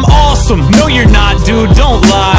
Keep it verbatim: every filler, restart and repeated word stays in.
I'm awesome. No, you're not, dude, don't lie.